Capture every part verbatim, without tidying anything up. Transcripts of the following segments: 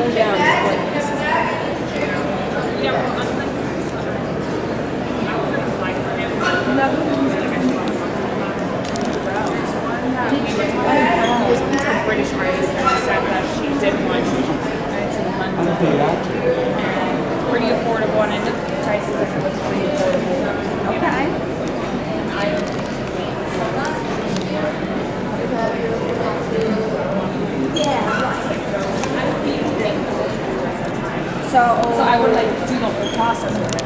go down like this. This British race that said that she did one in London. And pretty affordable, and the price is pretty affordable. Okay. So, so I would like do the whole process with it.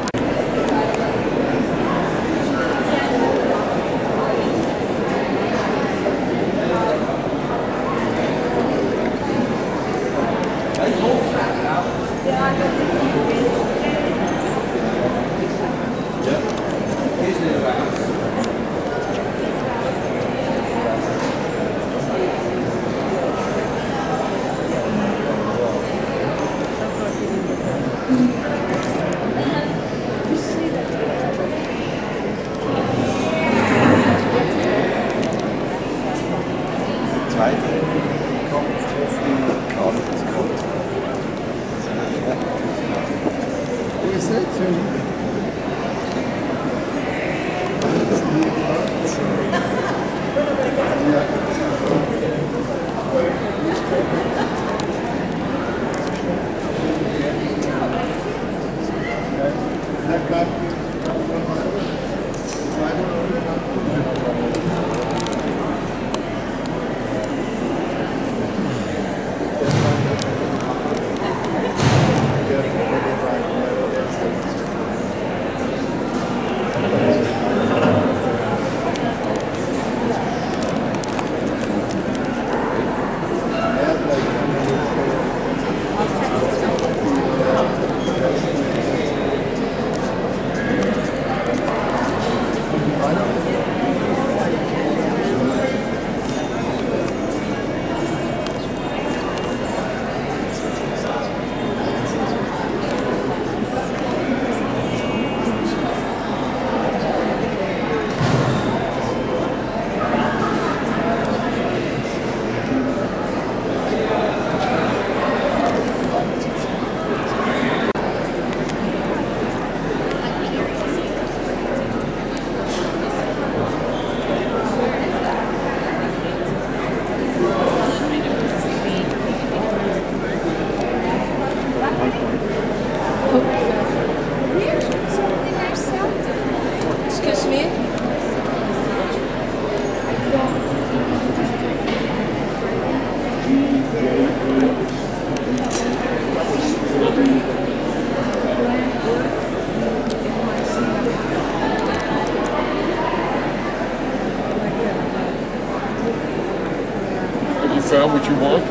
What you want? I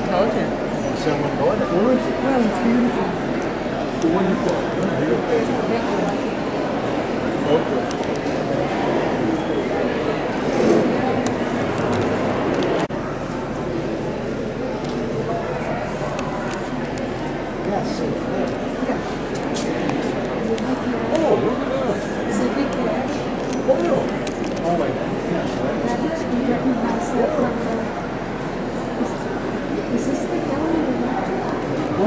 told you. Someone bought it. Where is it? Well, it's beautiful. The one you bought. Okay. Yes. Yeah. Oh, look at that. Is it big collection? Oh, no. Oh, my God. Yes, right. Is this the calendar? Wow.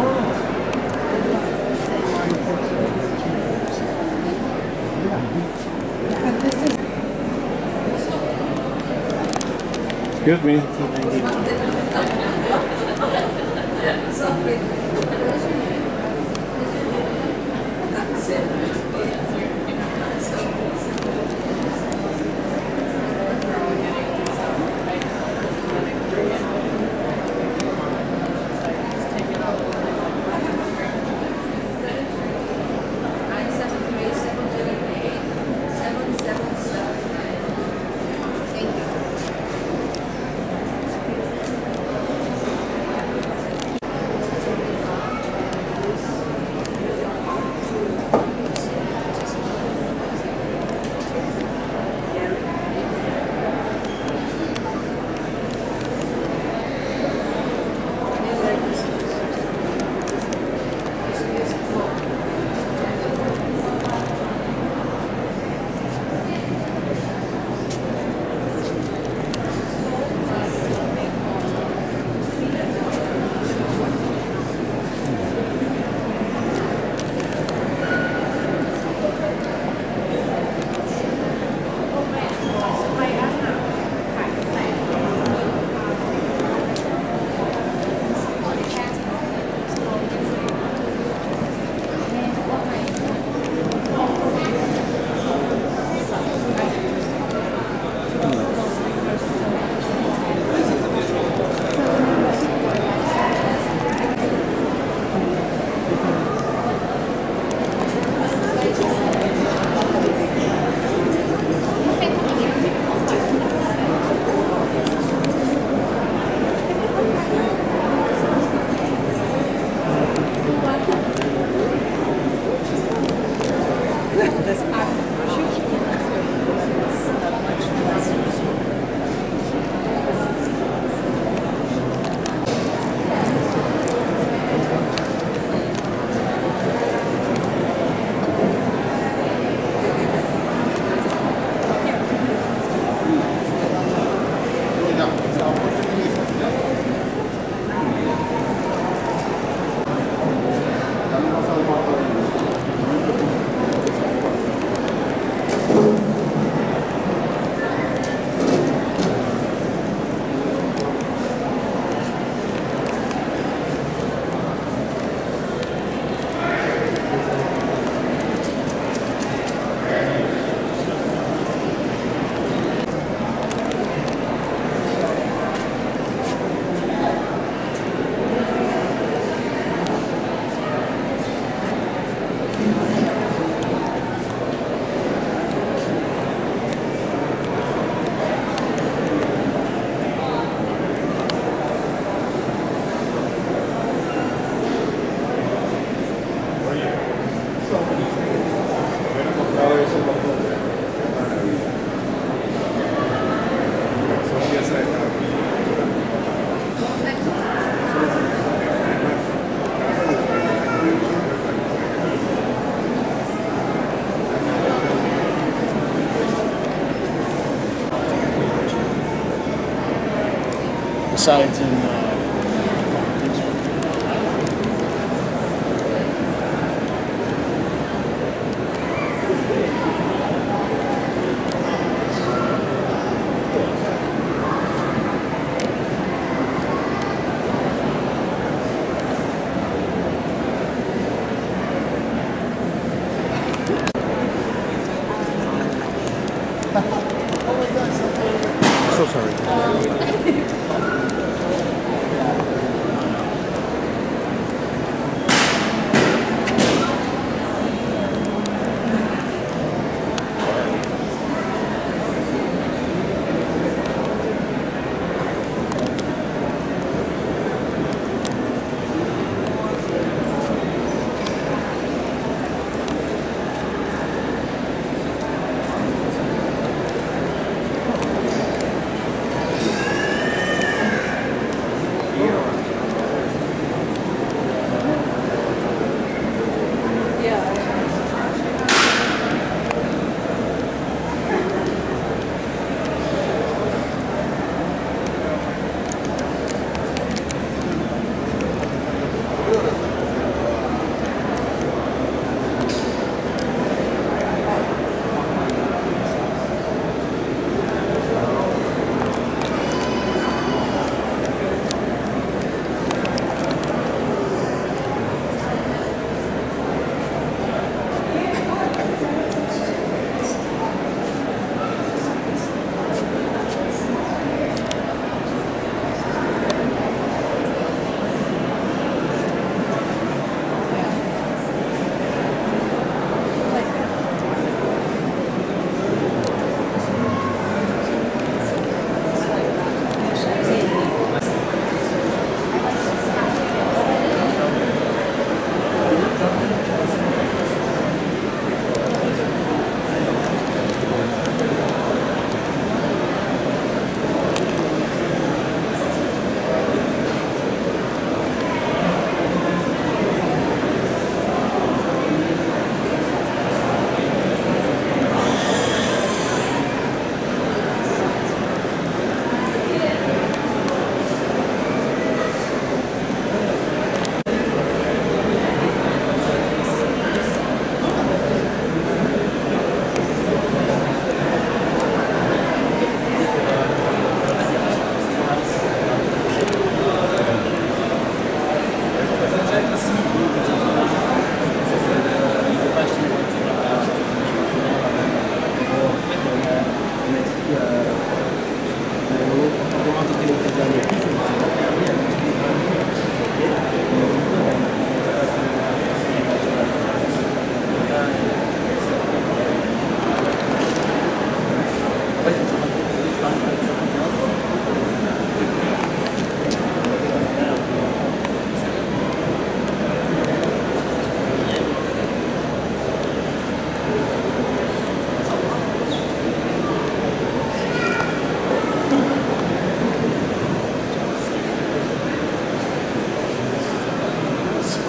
Excuse me. Thank you. besides in uh... so sorry.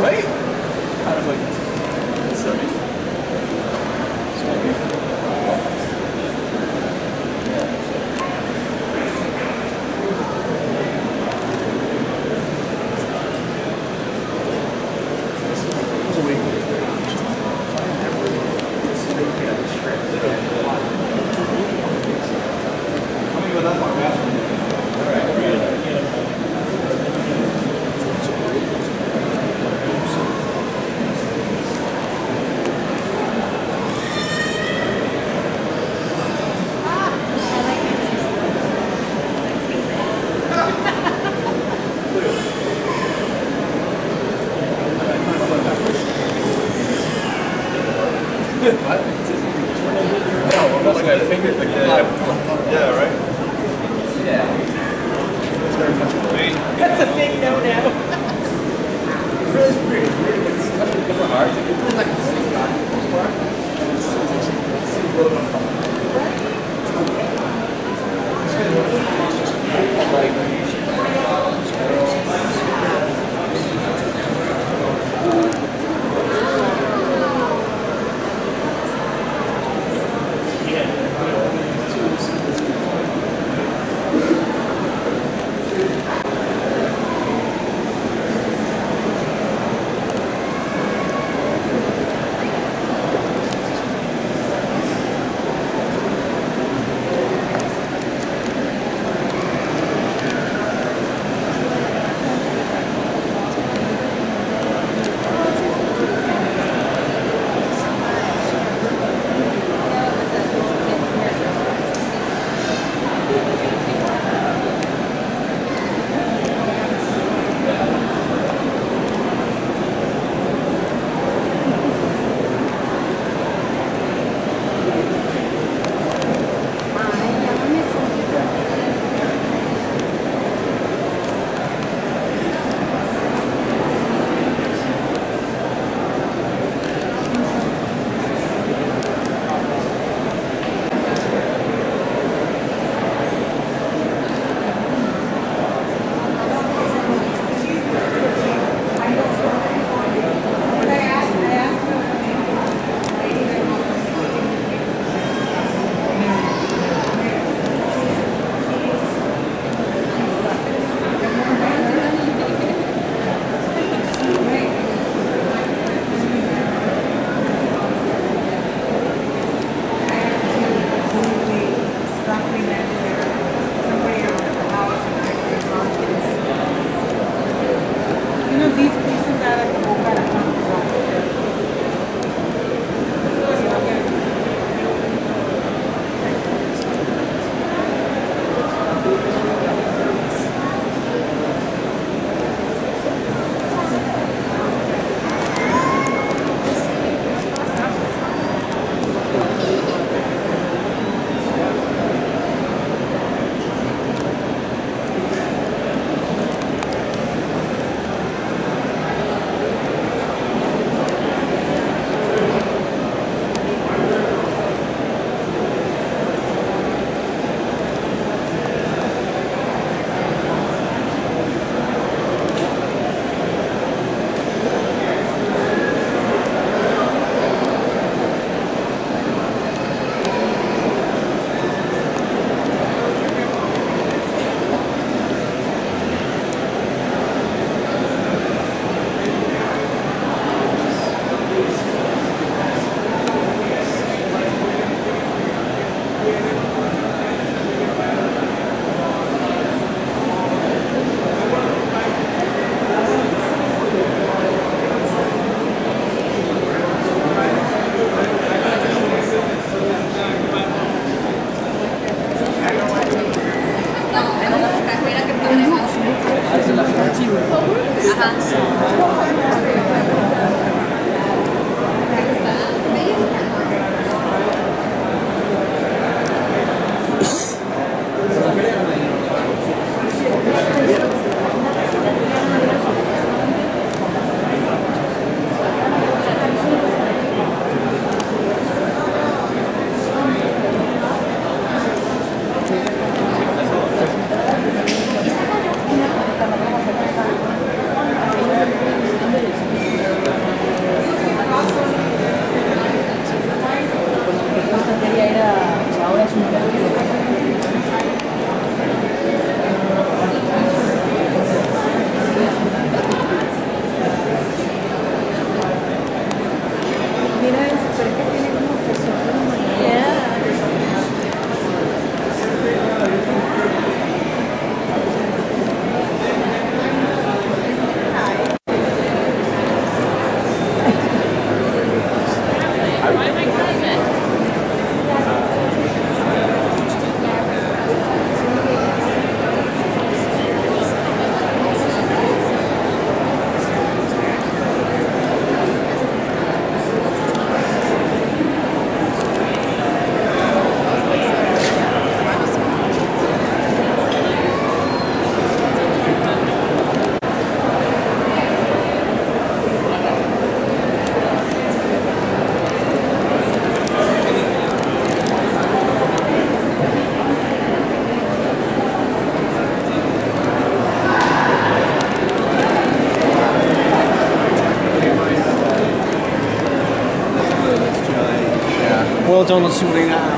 Right? Kind of like sorry. What? No, I'm not like I fingered the guy. Yeah, right? Yeah. That's very much me. That's a big no now. It's really weird. It's kind of hard. It's like the same guy for the most part. It's a little uncomfortable. Right? It's okay. It's good. Like, I Well done on somebody now.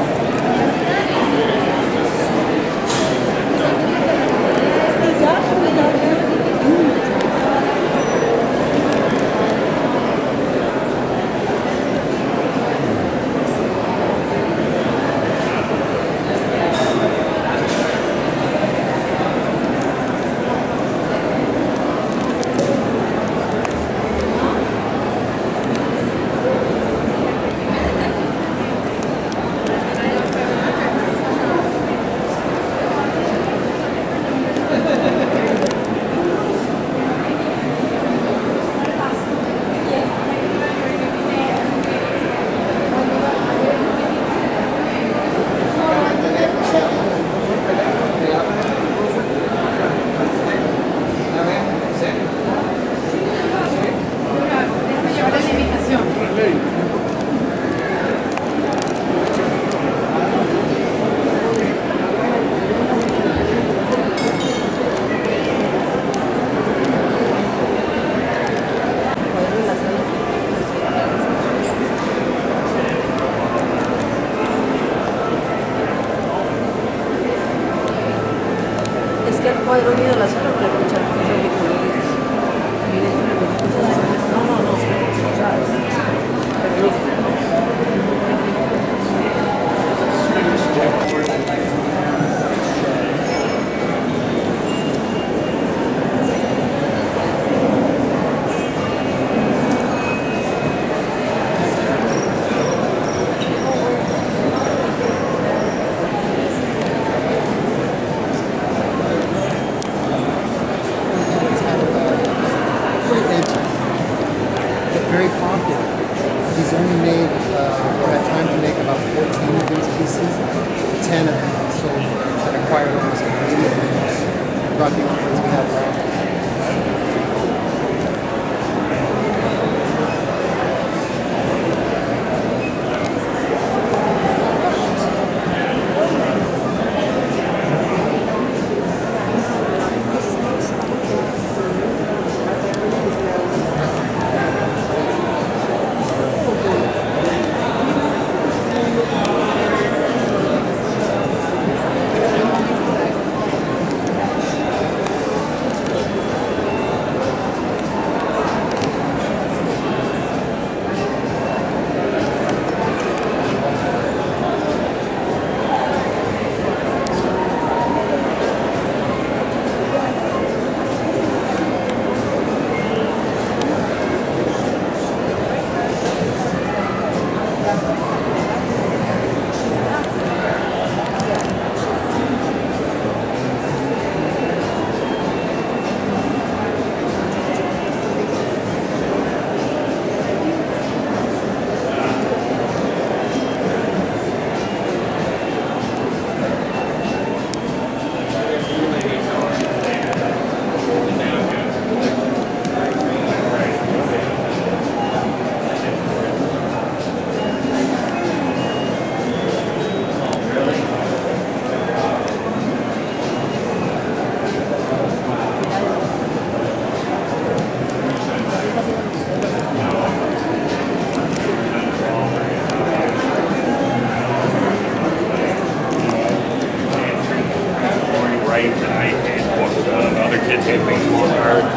they did, what um, other kids made baseball cards.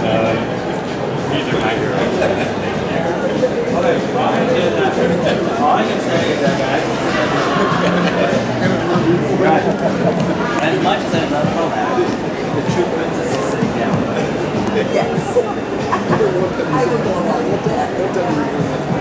Uh, these are my heroes. All I can say is that guys, as much as I love all that, the true princess is sitting down. Yes. I would go along with that. Yeah.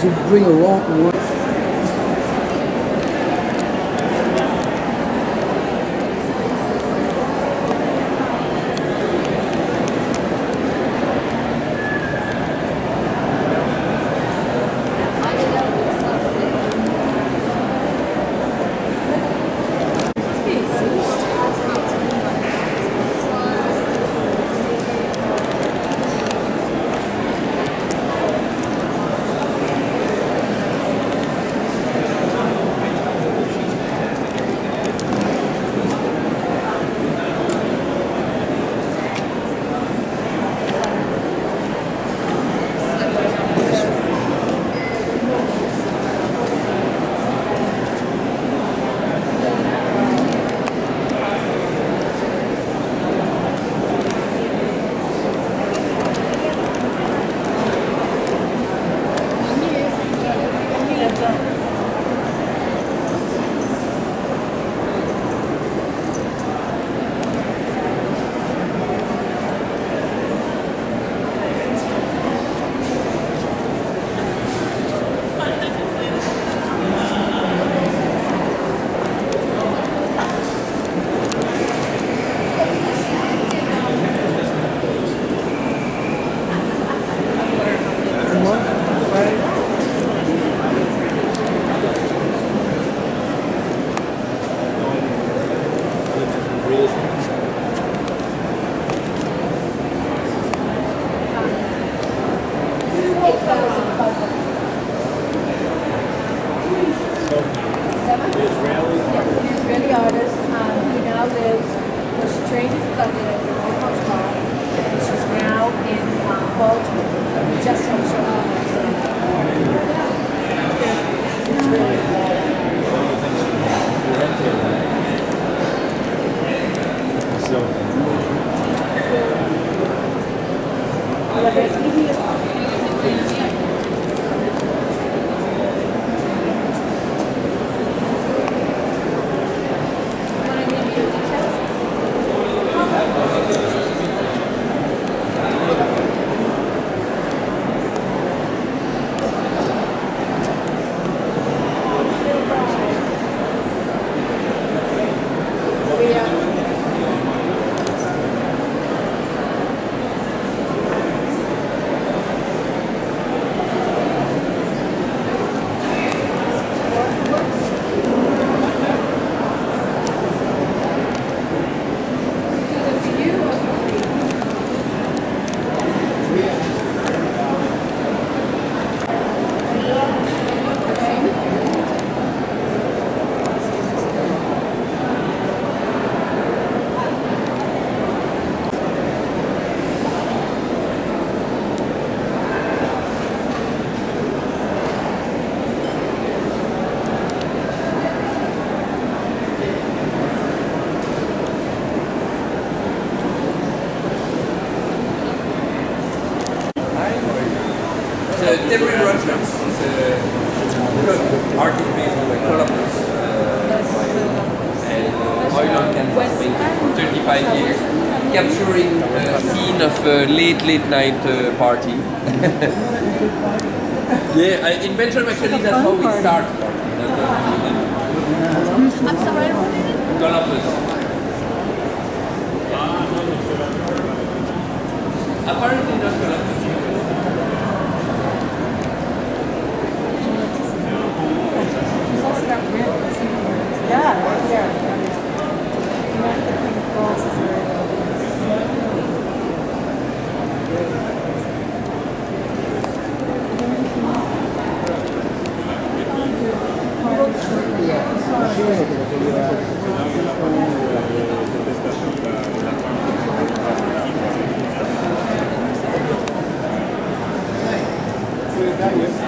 If you bring a long word. Late, late night uh, party. Yeah, I, in Belgium actually that's how we party. Start. I'm sorry. Apparently not Galapagos. Yeah, yeah. Thank you.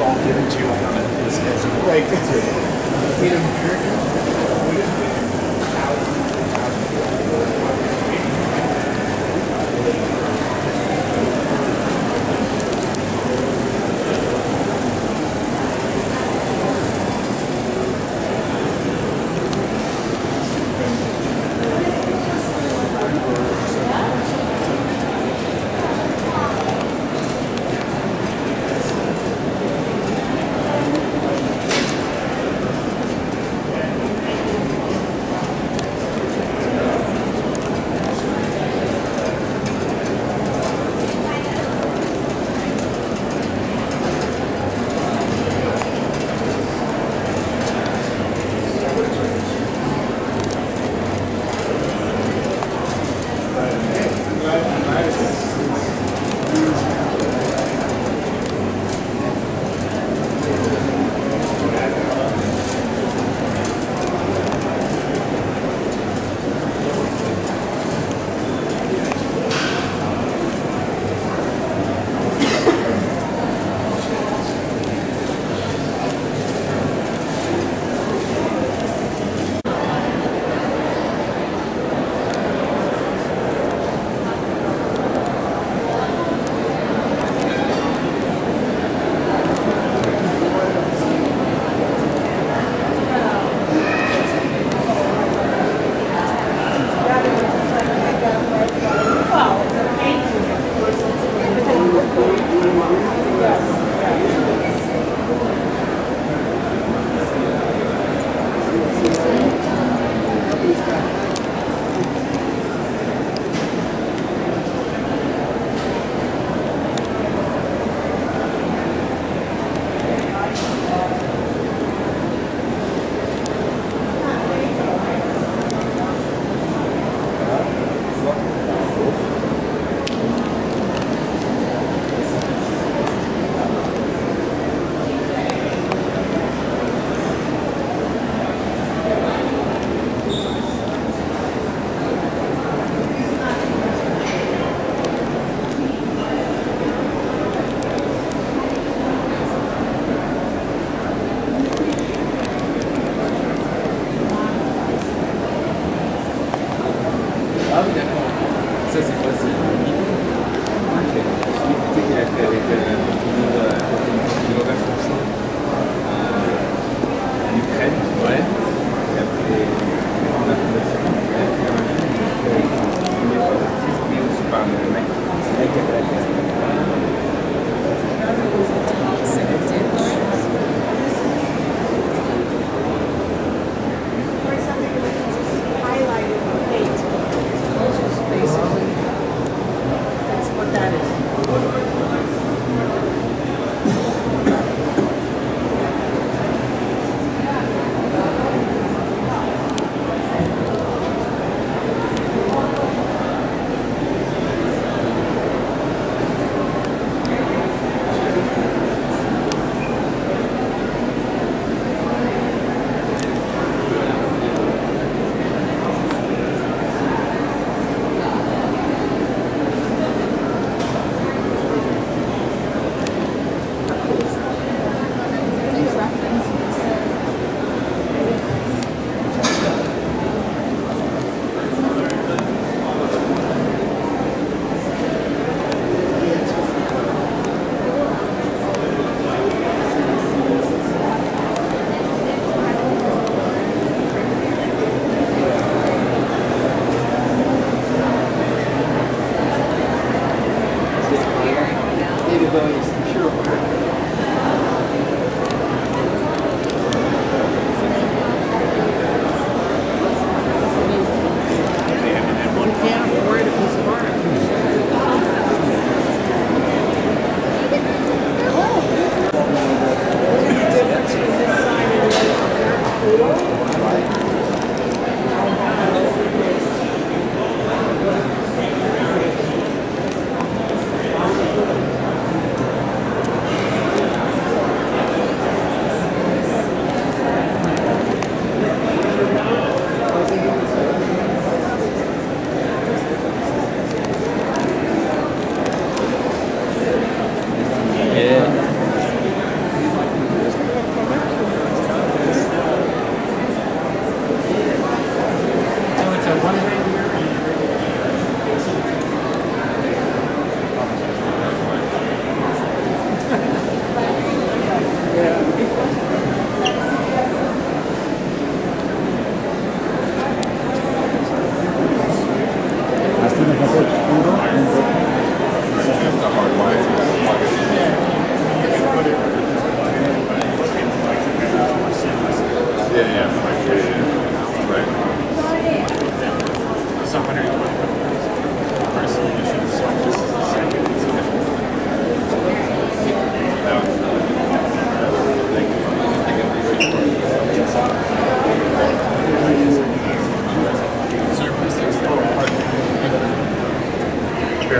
was all given to him as as a like we didn't hear it. We didn't hear it.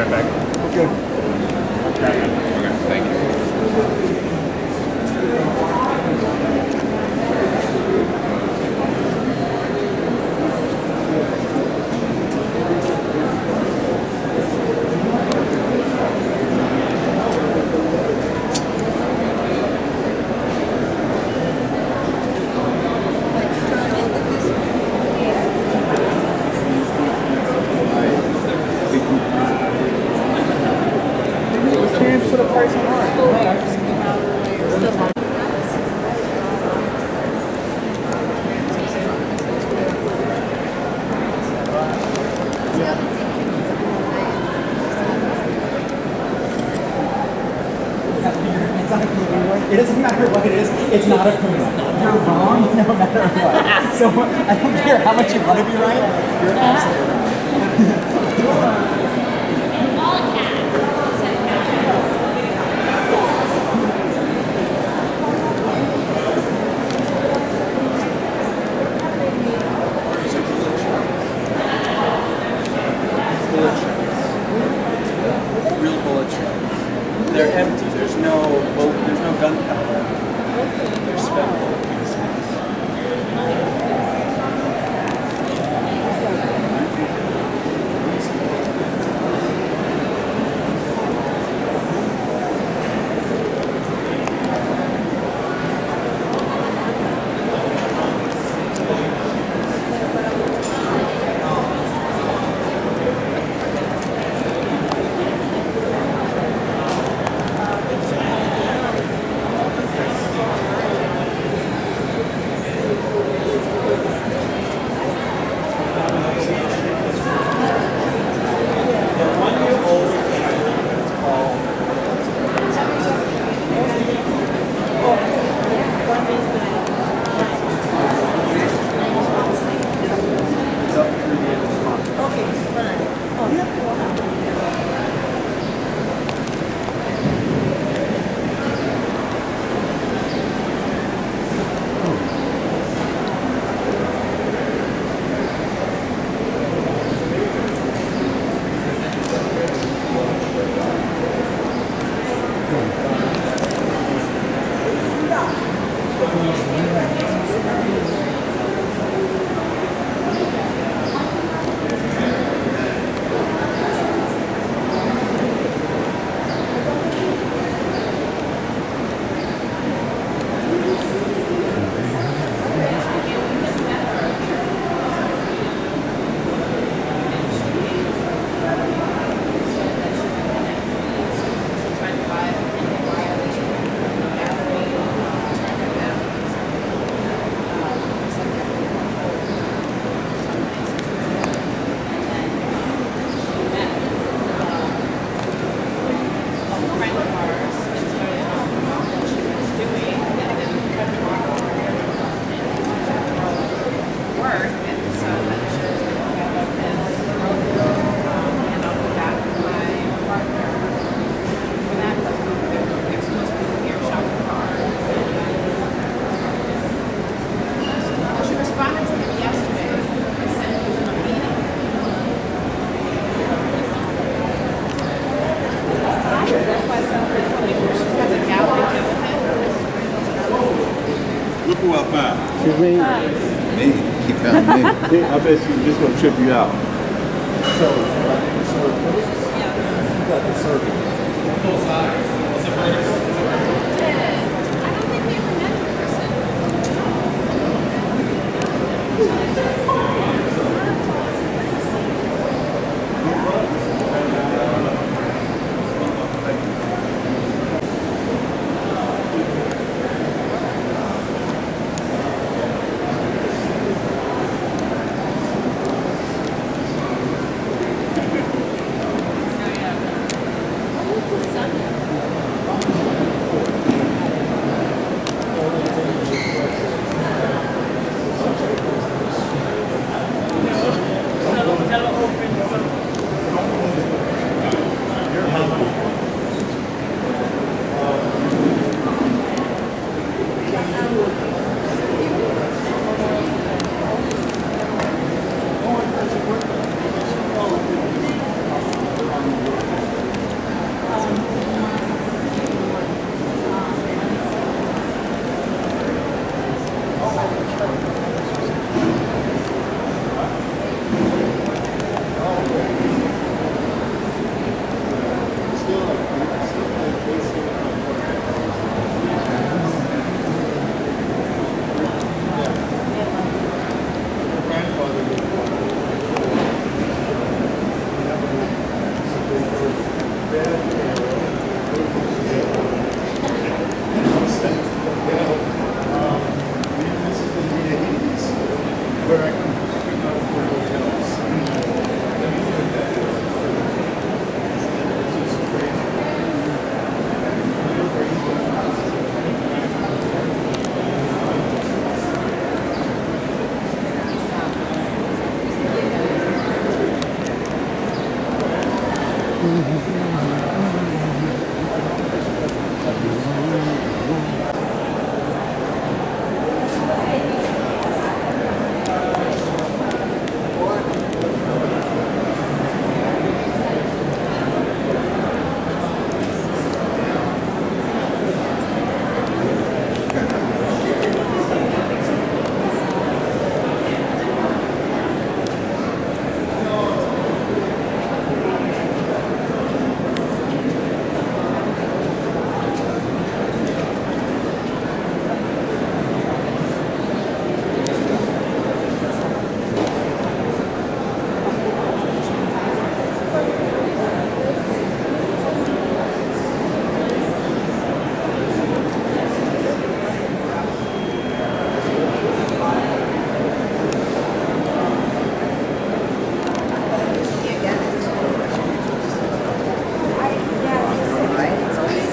right back. Okay. Okay, thank you. It doesn't matter what it is, it's not a criminal. You're wrong no matter what. So I don't care how much you want to be right, you're an asshole. They're empty. There's no well, there's no gunpowder. They're spent. Look who I found. Excuse me? Me. He found me. I bet she's just going to trip you out. So, you got the service. Full size. It's a burger. I don't think we ever met the person.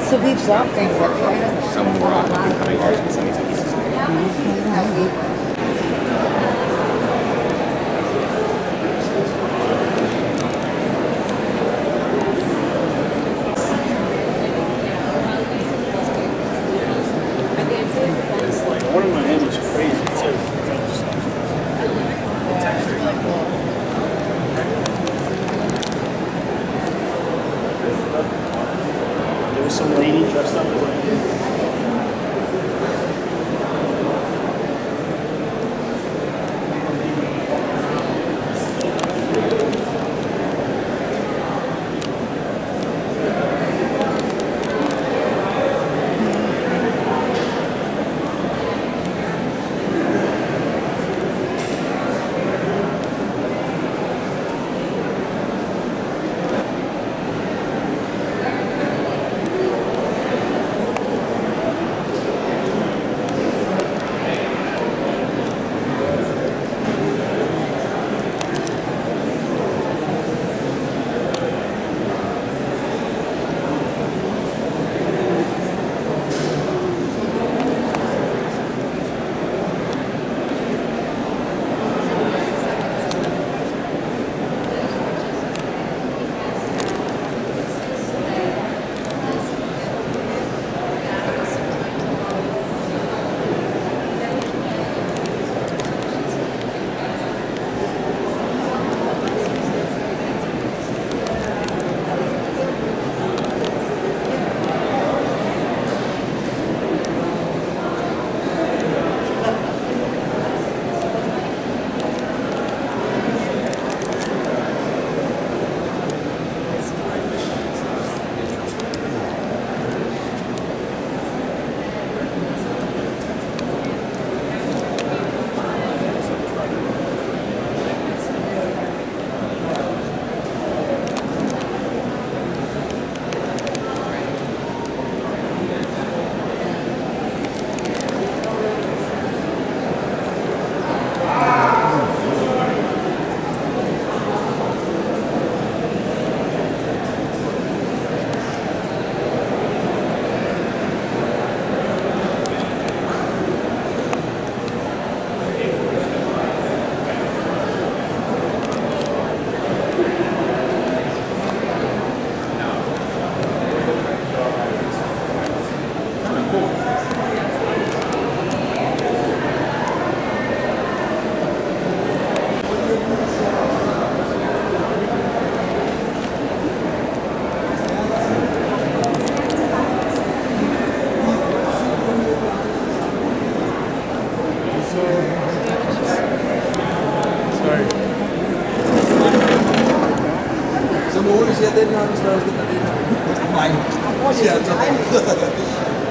So we've dropped things that kind of somewhere on becoming ours in some of these pieces. It's like one of my hands is crazy too. It's actually like there was some lady dressed up as I did.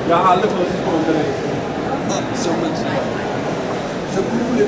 Jag har aldrig fått så många. Så mycket. Så kul.